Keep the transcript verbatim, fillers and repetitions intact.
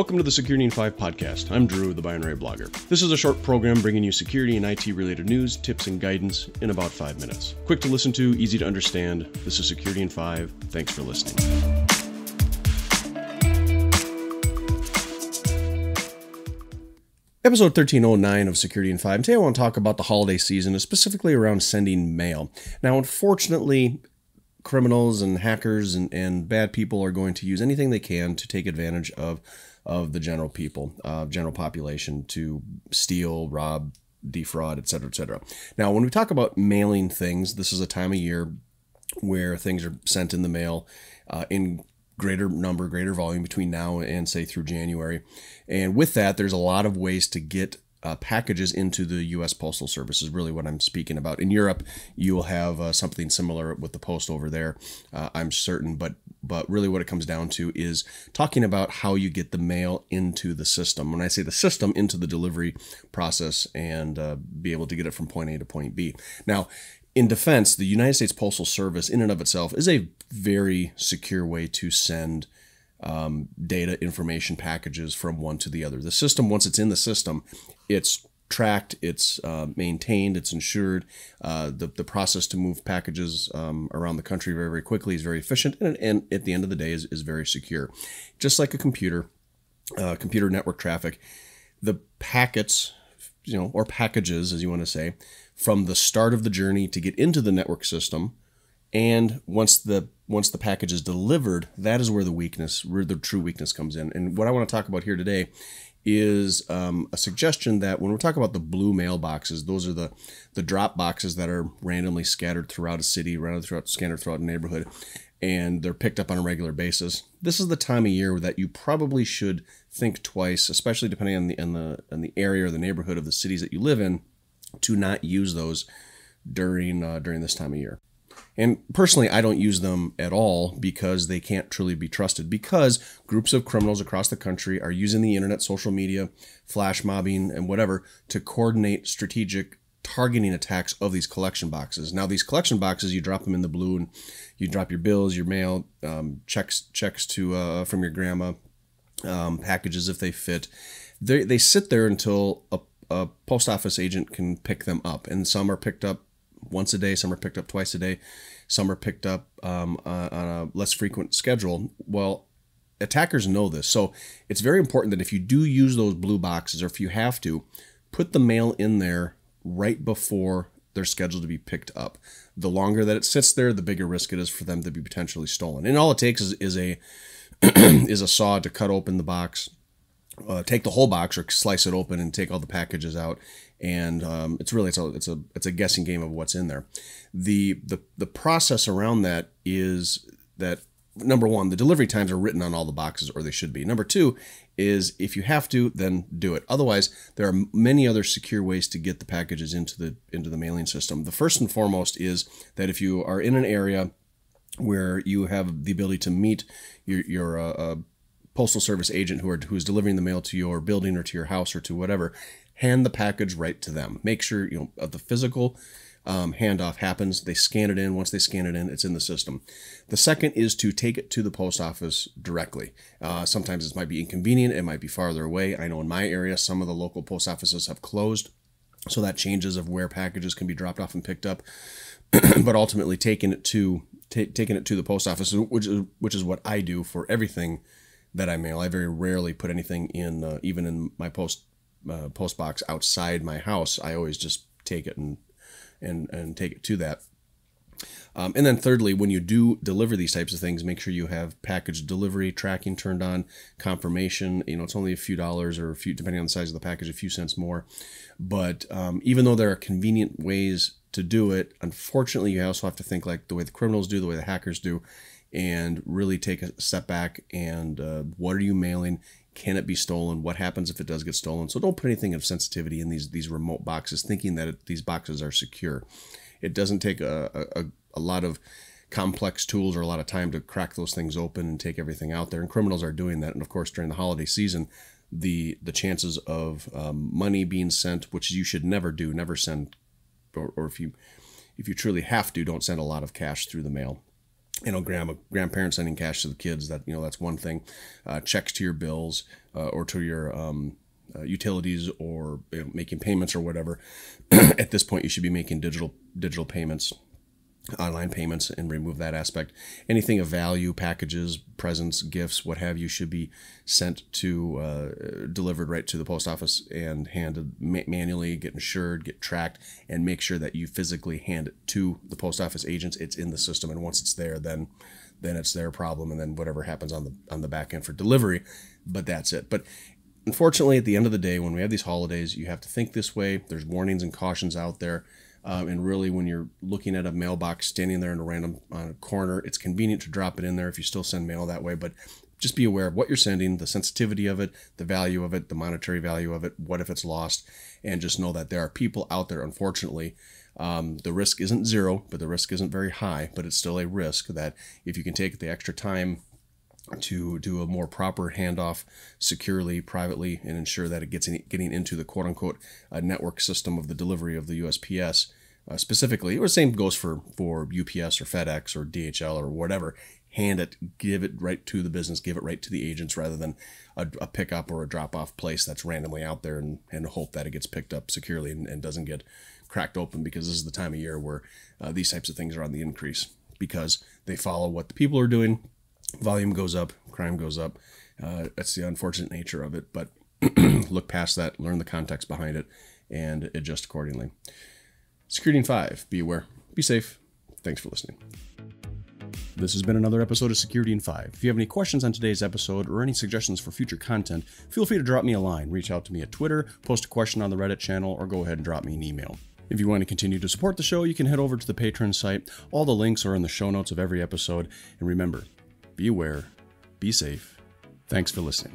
Welcome to the Security in five podcast. I'm Drew, the Binary Blogger. This is a short program bringing you security and I T related news, tips, and guidance in about five minutes. Quick to listen to, easy to understand. This is Security in five. Thanks for listening. Episode thirteen oh nine of Security in five. Today I want to talk about the holiday season, specifically around sending mail. Now, unfortunately, criminals and hackers and, and bad people are going to use anything they can to take advantage of of the general people, uh, general population, to steal, rob, defraud, et cetera, et cetera. Now, when we talk about mailing things, this is a time of year where things are sent in the mail uh, in greater number, greater volume between now and, say, through January. And with that, there's a lot of ways to get Uh, packages into the U S Postal Service is really what I'm speaking about. In Europe, you will have uh, something similar with the post over there, uh, I'm certain, but but really what it comes down to is talking about how you get the mail into the system. When I say the system, into the delivery process and uh, be able to get it from point A to point B. Now, in defense, the United States Postal Service in and of itself is a very secure way to send Um, data, information, packages from one to the other. The system, once it's in the system, it's tracked, it's uh, maintained, it's insured. Uh, the, the process to move packages um, around the country very, very quickly is very efficient, and, and at the end of the day is, is very secure. Just like a computer, uh, computer network traffic, the packets, you know, or packages, as you want to say, from the start of the journey to get into the network system, and once the once the package is delivered, that is where the weakness, where the true weakness comes in. And what I want to talk about here today is um, a suggestion that when we're talking about the blue mailboxes, those are the the drop boxes that are randomly scattered throughout a city, randomly throughout, scattered throughout a neighborhood, and they're picked up on a regular basis. This is the time of year that you probably should think twice, especially depending on the on the on the area or the neighborhood of the cities that you live in, to not use those during uh, during this time of year. And personally, I don't use them at all because they can't truly be trusted, because groups of criminals across the country are using the internet, social media, flash mobbing, and whatever to coordinate strategic targeting attacks of these collection boxes. Now, these collection boxes, you drop them in the blue and you drop your bills, your mail, um, checks checks to uh, from your grandma, um, packages if they fit. They, they sit there until a, a post office agent can pick them up, and some are picked up once a day, some are picked up twice a day, some are picked up um, uh, on a less frequent schedule. Well, attackers know this, so it's very important that if you do use those blue boxes, or if you have to, put the mail in there right before they're scheduled to be picked up. The longer that it sits there, the bigger risk it is for them to be potentially stolen. And all it takes is, is a is a saw to cut open the box, uh, take the whole box, or slice it open and take all the packages out. And um, it's really it's a it's a it's a guessing game of what's in there. The the the process around that is that, number one, the delivery times are written on all the boxes, or they should be. Number two is, if you have to, then do it. Otherwise, there are many other secure ways to get the packages into the into the mailing system. The first and foremost is that if you are in an area where you have the ability to meet your your uh, uh, postal service agent who are who is delivering the mail to your building or to your house or to whatever, hand the package right to them. Make sure, you know, the physical um, handoff happens. They scan it in. Once they scan it in, it's in the system. The second is to take it to the post office directly. Uh, sometimes it might be inconvenient. It might be farther away. I know in my area, some of the local post offices have closed, so that changes of where packages can be dropped off and picked up. But ultimately, taking it to t taking it to the post office, which is which is what I do for everything that I mail. I very rarely put anything in, uh, even in my post. Uh, post box outside my house. I always just take it and and and take it to that. Um, and then thirdly, when you do deliver these types of things, make sure you have package delivery tracking turned on, confirmation. You know, it's only a few dollars or a few, depending on the size of the package, a few cents more. But um, even though there are convenient ways to do it, unfortunately, you also have to think like the way the criminals do, the way the hackers do, and really take a step back and uh, what are you mailing? Can it be stolen? What happens if it does get stolen? So don't put anything of sensitivity in these these remote boxes, thinking that it, these boxes are secure. It doesn't take a, a, a lot of complex tools or a lot of time to crack those things open and take everything out there. And criminals are doing that. And of course, during the holiday season, the the chances of um, money being sent, which you should never do, never send, or, or if you if you truly have to, don't send a lot of cash through the mail. you know, grandma, grandparents sending cash to the kids, that, you know, that's one thing. Uh, checks to your bills uh, or to your um, uh, utilities, or you know, making payments or whatever. At this point, you should be making digital digital payments, online payments, and remove that aspect. Anything of value, packages, presents, gifts, what have you, should be sent to, uh, delivered right to the post office and handed ma manually, get insured, get tracked, and make sure that you physically hand it to the post office agents. It's in the system, and once it's there, then then it's their problem, and then whatever happens on the on the back end for delivery, but that's it. But unfortunately, at the end of the day, when we have these holidays, you have to think this way. There's warnings and cautions out there. Um, and really, when you're looking at a mailbox standing there in a random on a corner, it's convenient to drop it in there if you still send mail that way. But just be aware of what you're sending, the sensitivity of it, the value of it, the monetary value of it. What if it's lost? And just know that there are people out there, unfortunately. Um, the risk isn't zero, but the risk isn't very high. But it's still a risk that if you can take the extra time to do a more proper handoff securely, privately, and ensure that it gets in, getting into the quote-unquote uh, network system of the delivery of the U S P S uh, specifically, or the same goes for for U P S or FedEx or D H L or whatever. Hand it, give it right to the business, give it right to the agents, rather than a, a pickup or a drop-off place that's randomly out there, and, and hope that it gets picked up securely and, and doesn't get cracked open, because this is the time of year where uh, these types of things are on the increase, because they follow what the people are doing. Volume goes up, crime goes up. Uh, that's the unfortunate nature of it, but look past that, learn the context behind it, and adjust accordingly. Security in five, be aware, be safe. Thanks for listening. This has been another episode of Security in five. If you have any questions on today's episode or any suggestions for future content, feel free to drop me a line, reach out to me at Twitter, post a question on the Reddit channel, or go ahead and drop me an email. If you want to continue to support the show, you can head over to the Patreon site. All the links are in the show notes of every episode, and remember, be aware, be safe. Thanks for listening.